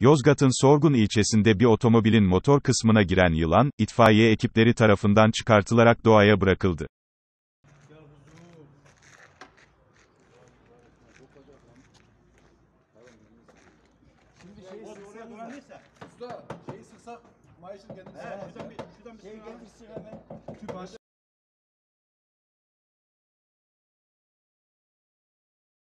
Yozgat'ın Sorgun ilçesinde bir otomobilin motor kısmına giren yılan, itfaiye ekipleri tarafından çıkartılarak doğaya bırakıldı. Usta, şeyi sıksa, mayışın kendini sıksa. Şuradan bir şey getirsin hemen. Tüp aç.